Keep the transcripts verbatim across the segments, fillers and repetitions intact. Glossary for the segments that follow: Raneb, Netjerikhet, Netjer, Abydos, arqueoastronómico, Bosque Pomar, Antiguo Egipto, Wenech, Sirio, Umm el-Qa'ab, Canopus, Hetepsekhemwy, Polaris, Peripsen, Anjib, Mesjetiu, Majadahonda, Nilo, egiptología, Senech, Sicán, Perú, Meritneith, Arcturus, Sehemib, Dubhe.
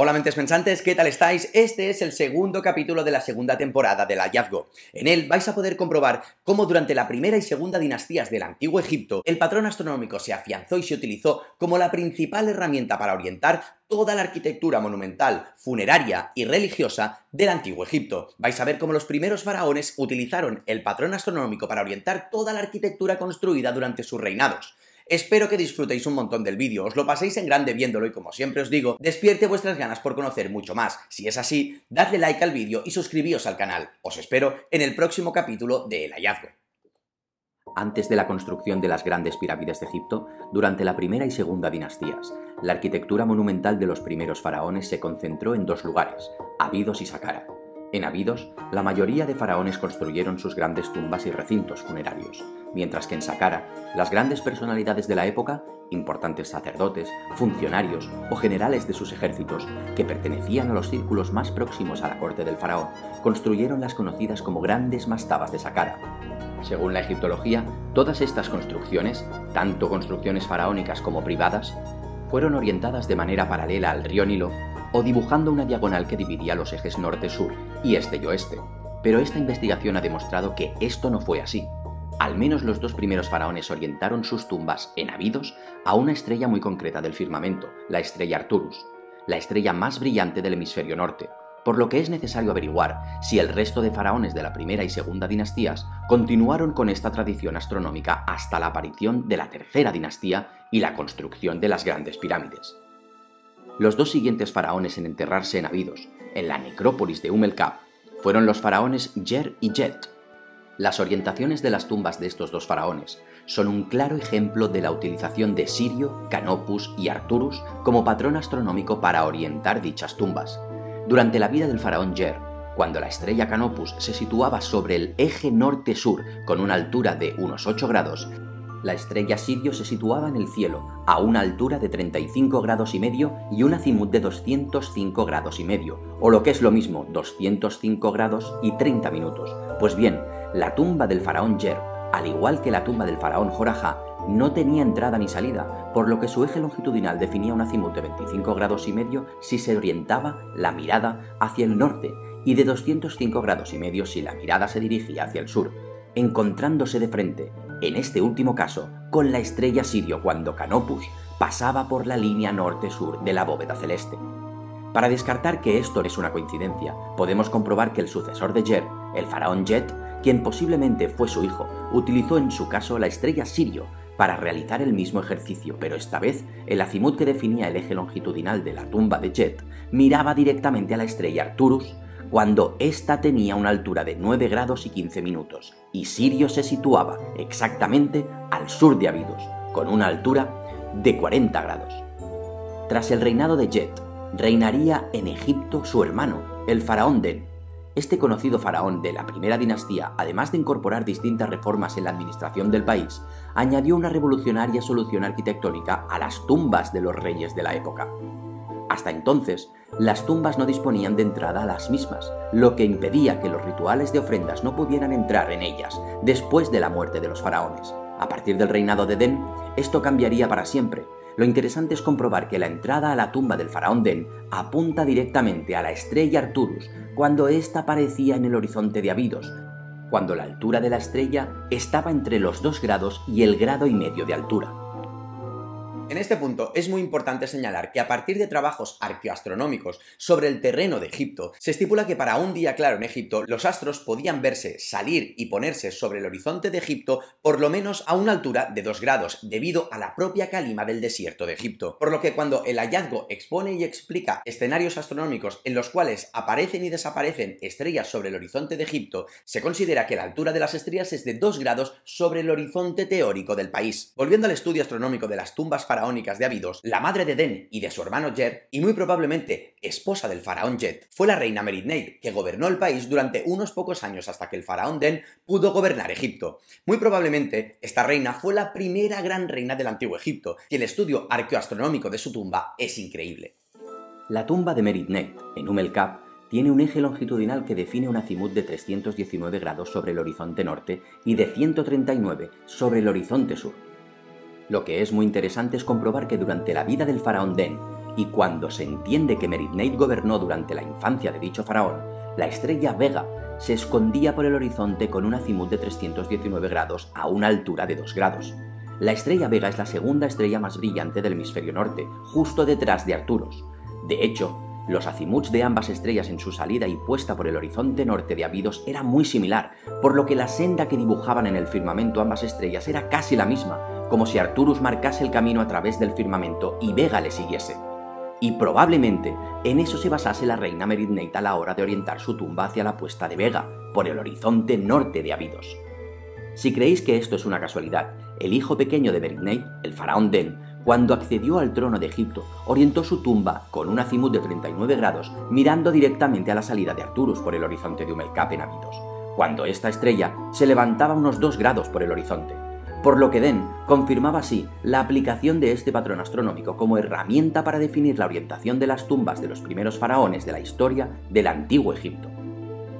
Hola mentes pensantes, ¿qué tal estáis? Este es el segundo capítulo de la segunda temporada del Hallazgo. En él vais a poder comprobar cómo durante la primera y segunda dinastías del Antiguo Egipto el patrón astronómico se afianzó y se utilizó como la principal herramienta para orientar toda la arquitectura monumental, funeraria y religiosa del Antiguo Egipto. Vais a ver cómo los primeros faraones utilizaron el patrón astronómico para orientar toda la arquitectura construida durante sus reinados. Espero que disfrutéis un montón del vídeo, os lo paséis en grande viéndolo y como siempre os digo, despierte vuestras ganas por conocer mucho más. Si es así, dadle like al vídeo y suscribíos al canal. Os espero en el próximo capítulo de El Hallazgo. Antes de la construcción de las grandes pirámides de Egipto, durante la primera y segunda dinastías, la arquitectura monumental de los primeros faraones se concentró en dos lugares, Abydos y Saqqara. En Abydos, la mayoría de faraones construyeron sus grandes tumbas y recintos funerarios, mientras que en Saqqara, las grandes personalidades de la época, importantes sacerdotes, funcionarios o generales de sus ejércitos, que pertenecían a los círculos más próximos a la corte del faraón, construyeron las conocidas como grandes mastabas de Saqqara. Según la egiptología, todas estas construcciones, tanto construcciones faraónicas como privadas, fueron orientadas de manera paralela al río Nilo o dibujando una diagonal que dividía los ejes norte-sur y este y oeste. Pero esta investigación ha demostrado que esto no fue así. Al menos los dos primeros faraones orientaron sus tumbas en Abydos a una estrella muy concreta del firmamento, la estrella Arcturus, la estrella más brillante del hemisferio norte, por lo que es necesario averiguar si el resto de faraones de la primera y segunda dinastías continuaron con esta tradición astronómica hasta la aparición de la tercera dinastía y la construcción de las grandes pirámides. Los dos siguientes faraones en enterrarse en Abydos, en la necrópolis de Umm el-Qa'ab, fueron los faraones Jer y Jet. Las orientaciones de las tumbas de estos dos faraones son un claro ejemplo de la utilización de Sirio, Canopus y Arcturus como patrón astronómico para orientar dichas tumbas. Durante la vida del faraón Jer, cuando la estrella Canopus se situaba sobre el eje norte-sur con una altura de unos ocho grados, la estrella Sirio se situaba en el cielo, a una altura de treinta y cinco grados y medio y una azimut de doscientos cinco grados y medio, o lo que es lo mismo, doscientos cinco grados y treinta minutos. Pues bien, la tumba del faraón Jer, al igual que la tumba del faraón Jorahá, no tenía entrada ni salida, por lo que su eje longitudinal definía un azimut de veinticinco grados y medio si se orientaba la mirada hacia el norte, y de doscientos cinco grados y medio si la mirada se dirigía hacia el sur, encontrándose de frente, en este último caso, con la estrella Sirio cuando Canopus pasaba por la línea norte-sur de la bóveda celeste. Para descartar que esto es una coincidencia, podemos comprobar que el sucesor de Jer, el faraón Jet, quien posiblemente fue su hijo, utilizó en su caso la estrella Sirio para realizar el mismo ejercicio, pero esta vez el azimut que definía el eje longitudinal de la tumba de Jet miraba directamente a la estrella Arcturus, cuando ésta tenía una altura de nueve grados y quince minutos, y Sirio se situaba exactamente al sur de Abydos, con una altura de cuarenta grados. Tras el reinado de Jet, reinaría en Egipto su hermano, el faraón Den. Este conocido faraón de la primera dinastía, además de incorporar distintas reformas en la administración del país, añadió una revolucionaria solución arquitectónica a las tumbas de los reyes de la época. Hasta entonces, las tumbas no disponían de entrada a las mismas, lo que impedía que los rituales de ofrendas no pudieran entrar en ellas después de la muerte de los faraones. A partir del reinado de Den, esto cambiaría para siempre. Lo interesante es comprobar que la entrada a la tumba del faraón Den apunta directamente a la estrella Arcturus cuando ésta aparecía en el horizonte de Abydos, cuando la altura de la estrella estaba entre los dos grados y el grado y medio de altura. En este punto es muy importante señalar que a partir de trabajos arqueoastronómicos sobre el terreno de Egipto, se estipula que para un día claro en Egipto, los astros podían verse, salir y ponerse sobre el horizonte de Egipto por lo menos a una altura de dos grados, debido a la propia calima del desierto de Egipto. Por lo que cuando el hallazgo expone y explica escenarios astronómicos en los cuales aparecen y desaparecen estrellas sobre el horizonte de Egipto, se considera que la altura de las estrellas es de dos grados sobre el horizonte teórico del país. Volviendo al estudio astronómico de las tumbas para faraónicas de Abydos, la madre de Den y de su hermano Jer, y muy probablemente esposa del faraón Jet, fue la reina Meritneith, que gobernó el país durante unos pocos años hasta que el faraón Den pudo gobernar Egipto. Muy probablemente, esta reina fue la primera gran reina del Antiguo Egipto, y el estudio arqueoastronómico de su tumba es increíble. La tumba de Meritneith, en Umm el-Qa'ab, tiene un eje longitudinal que define un azimut de trescientos diecinueve grados sobre el horizonte norte y de ciento treinta y nueve sobre el horizonte sur. Lo que es muy interesante es comprobar que durante la vida del faraón Den y cuando se entiende que Meritneith gobernó durante la infancia de dicho faraón, la estrella Vega se escondía por el horizonte con un azimut de trescientos diecinueve grados a una altura de dos grados. La estrella Vega es la segunda estrella más brillante del hemisferio norte, justo detrás de Arcturus. De hecho, los azimuts de ambas estrellas en su salida y puesta por el horizonte norte de Abydos era muy similar, por lo que la senda que dibujaban en el firmamento ambas estrellas era casi la misma, como si Arcturus marcase el camino a través del firmamento y Vega le siguiese. Y probablemente en eso se basase la reina Meritneith a la hora de orientar su tumba hacia la puesta de Vega, por el horizonte norte de Abydos. Si creéis que esto es una casualidad, el hijo pequeño de Meritneith, el faraón Den, cuando accedió al trono de Egipto, orientó su tumba con un azimut de treinta y nueve grados, mirando directamente a la salida de Arcturus por el horizonte de Umm el-Qa'ab en Abydos, cuando esta estrella se levantaba unos dos grados por el horizonte. Por lo que Den confirmaba así la aplicación de este patrón astronómico como herramienta para definir la orientación de las tumbas de los primeros faraones de la historia del Antiguo Egipto.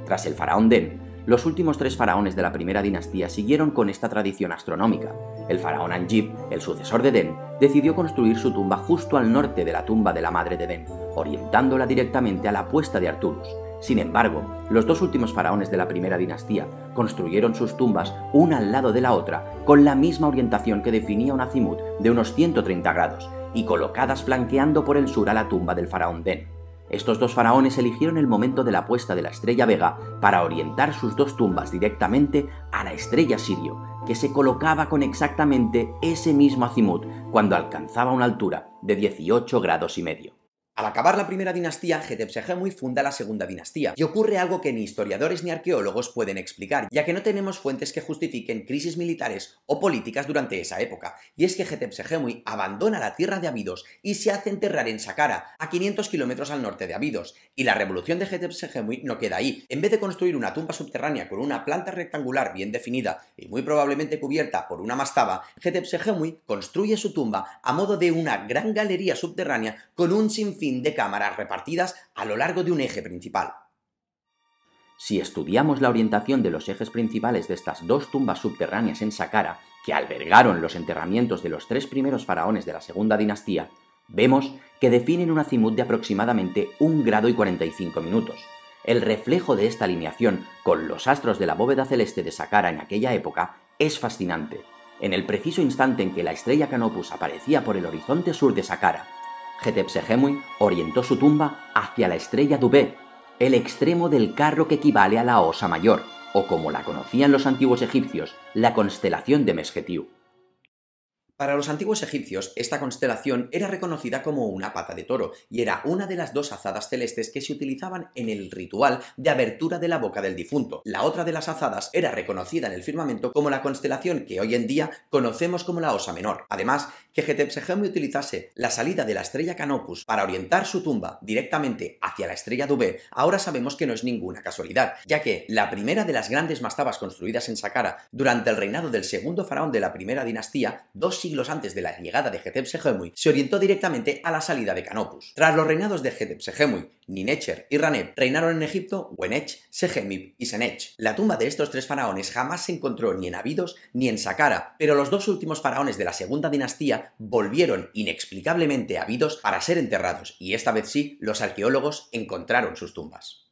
Tras el faraón Den, los últimos tres faraones de la primera dinastía siguieron con esta tradición astronómica. El faraón Anjib, el sucesor de Den, decidió construir su tumba justo al norte de la tumba de la madre de Den, orientándola directamente a la puesta de Arcturus. Sin embargo, los dos últimos faraones de la primera dinastía construyeron sus tumbas una al lado de la otra con la misma orientación que definía un azimut de unos ciento treinta grados y colocadas flanqueando por el sur a la tumba del faraón Den. Estos dos faraones eligieron el momento de la puesta de la estrella Vega para orientar sus dos tumbas directamente a la estrella Sirio, que se colocaba con exactamente ese mismo azimut cuando alcanzaba una altura de dieciocho grados y medio. Al acabar la primera dinastía, Hetepsekhemwy funda la segunda dinastía, y ocurre algo que ni historiadores ni arqueólogos pueden explicar, ya que no tenemos fuentes que justifiquen crisis militares o políticas durante esa época, y es que Hetepsekhemwy abandona la tierra de Abydos y se hace enterrar en Saqqara, a quinientos kilómetros al norte de Abydos, y la revolución de Hetepsekhemwy no queda ahí. En vez de construir una tumba subterránea con una planta rectangular bien definida y muy probablemente cubierta por una mastaba, Hetepsekhemwy construye su tumba a modo de una gran galería subterránea con un sinfín de cámaras repartidas a lo largo de un eje principal. Si estudiamos la orientación de los ejes principales de estas dos tumbas subterráneas en Saqqara, que albergaron los enterramientos de los tres primeros faraones de la segunda dinastía, vemos que definen un azimut de aproximadamente un grado y cuarenta y cinco minutos. El reflejo de esta alineación con los astros de la bóveda celeste de Saqqara en aquella época es fascinante. En el preciso instante en que la estrella Canopus aparecía por el horizonte sur de Saqqara, Hetepsekhemwy orientó su tumba hacia la estrella Dubhe, el extremo del carro que equivale a la Osa Mayor, o como la conocían los antiguos egipcios, la constelación de Mesjetiu. Para los antiguos egipcios, esta constelación era reconocida como una pata de toro y era una de las dos azadas celestes que se utilizaban en el ritual de abertura de la boca del difunto. La otra de las azadas era reconocida en el firmamento como la constelación que hoy en día conocemos como la Osa Menor. Además, que Hetepsekhemwy utilizase la salida de la estrella Canopus para orientar su tumba directamente hacia la estrella Dubhe, ahora sabemos que no es ninguna casualidad, ya que la primera de las grandes mastabas construidas en Saqqara durante el reinado del segundo faraón de la primera dinastía, dos siglos antes de la llegada de Hetepsekhemwy, se orientó directamente a la salida de Canopus. Tras los reinados de Hetepsekhemwy, Netjer y Raneb reinaron en Egipto Wenech, Sehemib y Senech. La tumba de estos tres faraones jamás se encontró ni en Abydos ni en Saqqara, pero los dos últimos faraones de la segunda dinastía volvieron inexplicablemente a Abydos para ser enterrados, y esta vez sí, los arqueólogos encontraron sus tumbas.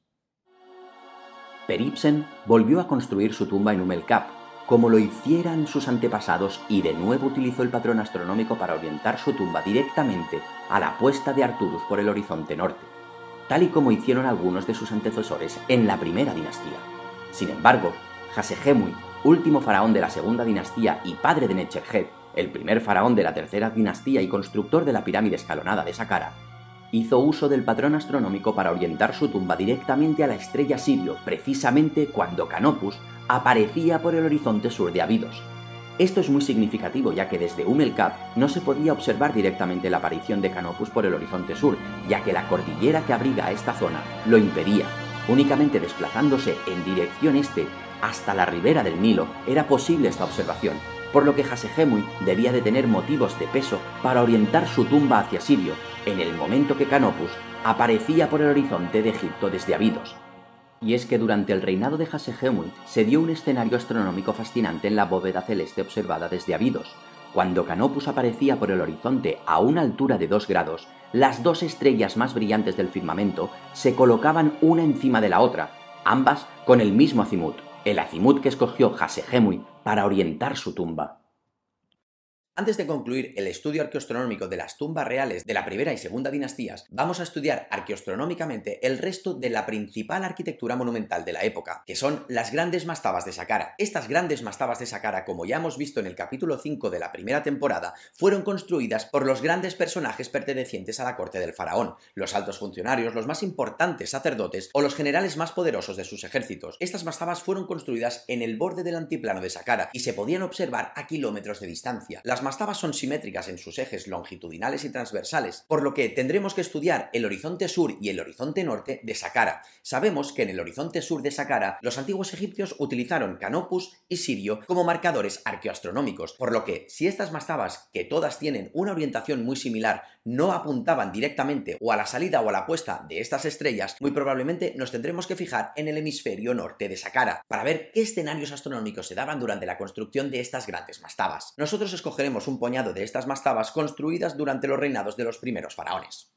Peripsen volvió a construir su tumba en Umm el-Qa'ab, como lo hicieran sus antepasados, y de nuevo utilizó el patrón astronómico para orientar su tumba directamente a la puesta de Arcturus por el horizonte norte, tal y como hicieron algunos de sus antecesores en la primera dinastía. Sin embargo, Hasekhemwy, último faraón de la segunda dinastía y padre de Netjerikhet, el primer faraón de la tercera dinastía y constructor de la pirámide escalonada de Saqqara, hizo uso del patrón astronómico para orientar su tumba directamente a la estrella Sirio, precisamente cuando Canopus aparecía por el horizonte sur de Abydos. Esto es muy significativo, ya que desde Umm el-Qa'ab no se podía observar directamente la aparición de Canopus por el horizonte sur, ya que la cordillera que abriga esta zona lo impedía. Únicamente desplazándose en dirección este hasta la ribera del Nilo era posible esta observación, por lo que Hasekhemwy debía de tener motivos de peso para orientar su tumba hacia Sirio, en el momento que Canopus aparecía por el horizonte de Egipto desde Abydos. Y es que durante el reinado de Hasekhemwy se dio un escenario astronómico fascinante en la bóveda celeste observada desde Abydos. Cuando Canopus aparecía por el horizonte a una altura de dos grados, las dos estrellas más brillantes del firmamento se colocaban una encima de la otra, ambas con el mismo azimut, el azimut que escogió Hasekhemwy para orientar su tumba. Antes de concluir el estudio arqueoastronómico de las tumbas reales de la primera y segunda dinastías, vamos a estudiar arqueoastronómicamente el resto de la principal arquitectura monumental de la época, que son las grandes mastabas de Saqqara. Estas grandes mastabas de Saqqara, como ya hemos visto en el capítulo cinco de la primera temporada, fueron construidas por los grandes personajes pertenecientes a la corte del faraón, los altos funcionarios, los más importantes sacerdotes o los generales más poderosos de sus ejércitos. Estas mastabas fueron construidas en el borde del antiplano de Saqqara y se podían observar a kilómetros de distancia. Las Las mastabas son simétricas en sus ejes longitudinales y transversales, por lo que tendremos que estudiar el horizonte sur y el horizonte norte de Saqqara. Sabemos que en el horizonte sur de Saqqara, los antiguos egipcios utilizaron Canopus y Sirio como marcadores arqueoastronómicos, por lo que si estas mastabas, que todas tienen una orientación muy similar, no apuntaban directamente o a la salida o a la puesta de estas estrellas, muy probablemente nos tendremos que fijar en el hemisferio norte de Saqqara, para ver qué escenarios astronómicos se daban durante la construcción de estas grandes mastabas. Nosotros escogeremos un puñado de estas mastabas construidas durante los reinados de los primeros faraones.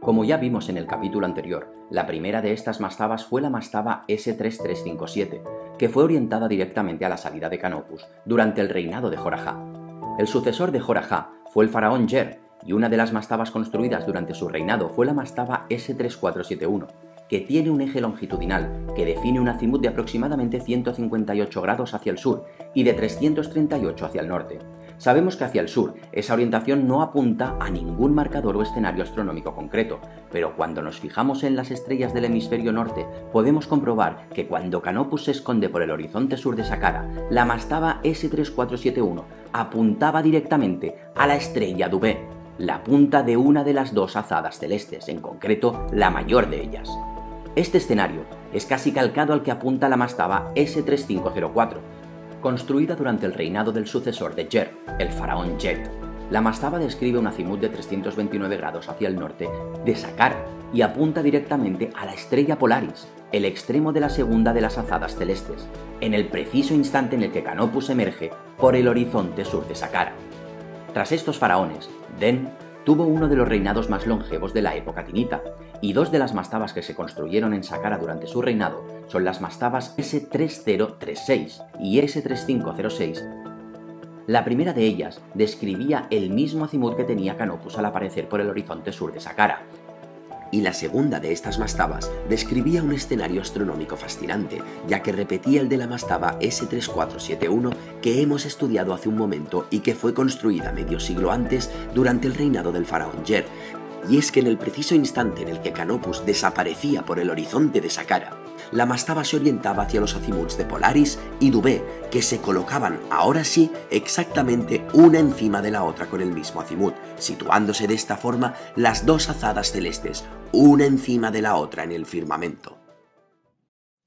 Como ya vimos en el capítulo anterior, la primera de estas mastabas fue la mastaba S tres tres cinco siete, que fue orientada directamente a la salida de Canopus durante el reinado de Jorahá. El sucesor de Jorahá fue el faraón Jer, y una de las mastabas construidas durante su reinado fue la mastaba S tres cuatro siete uno, que tiene un eje longitudinal que define un azimut de aproximadamente ciento cincuenta y ocho grados hacia el sur y de trescientos treinta y ocho hacia el norte. Sabemos que hacia el sur esa orientación no apunta a ningún marcador o escenario astronómico concreto, pero cuando nos fijamos en las estrellas del hemisferio norte podemos comprobar que cuando Canopus se esconde por el horizonte sur de Saqqara, la mastaba S tres cuatro siete uno apuntaba directamente a la estrella Dubhe, la punta de una de las dos azadas celestes, en concreto la mayor de ellas. Este escenario es casi calcado al que apunta la mastaba S tres cinco cero cuatro, construida durante el reinado del sucesor de Jer, el faraón Jet. La mastaba describe un azimut de trescientos veintinueve grados hacia el norte de Saqqara y apunta directamente a la estrella Polaris, el extremo de la segunda de las azadas celestes, en el preciso instante en el que Canopus emerge por el horizonte sur de Saqqara. Tras estos faraones, Den tuvo uno de los reinados más longevos de la época tinita, y dos de las mastabas que se construyeron en Saqqara durante su reinado son las mastabas S tres cero tres seis y S tres cinco cero seis. La primera de ellas describía el mismo azimut que tenía Canopus al aparecer por el horizonte sur de Saqqara, y la segunda de estas mastabas describía un escenario astronómico fascinante, ya que repetía el de la mastaba S tres cuatro siete uno que hemos estudiado hace un momento y que fue construida medio siglo antes durante el reinado del faraón Jer, y es que en el preciso instante en el que Canopus desaparecía por el horizonte de Saqqara, la mastaba se orientaba hacia los azimuts de Polaris y Dubhe, que se colocaban, ahora sí, exactamente una encima de la otra con el mismo azimut, situándose de esta forma las dos azadas celestes, una encima de la otra en el firmamento.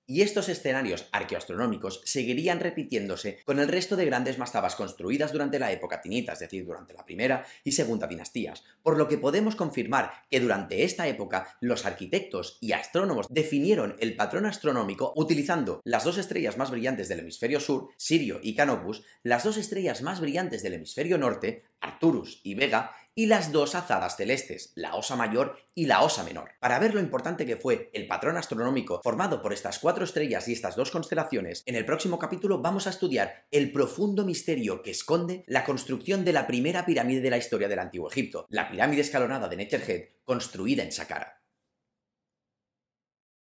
Y estos escenarios arqueoastronómicos seguirían repitiéndose con el resto de grandes mastabas construidas durante la época tinita, es decir, durante la primera y segunda dinastías, por lo que podemos confirmar que durante esta época los arquitectos y astrónomos definieron el patrón astronómico utilizando las dos estrellas más brillantes del hemisferio sur, Sirio y Canopus, las dos estrellas más brillantes del hemisferio norte, Arcturus y Vega, y las dos azadas celestes, la Osa Mayor y la Osa Menor. Para ver lo importante que fue el patrón astronómico formado por estas cuatro estrellas y estas dos constelaciones, en el próximo capítulo vamos a estudiar el profundo misterio que esconde la construcción de la primera pirámide de la historia del Antiguo Egipto, la pirámide escalonada de Netjerikhet, construida en Saqqara.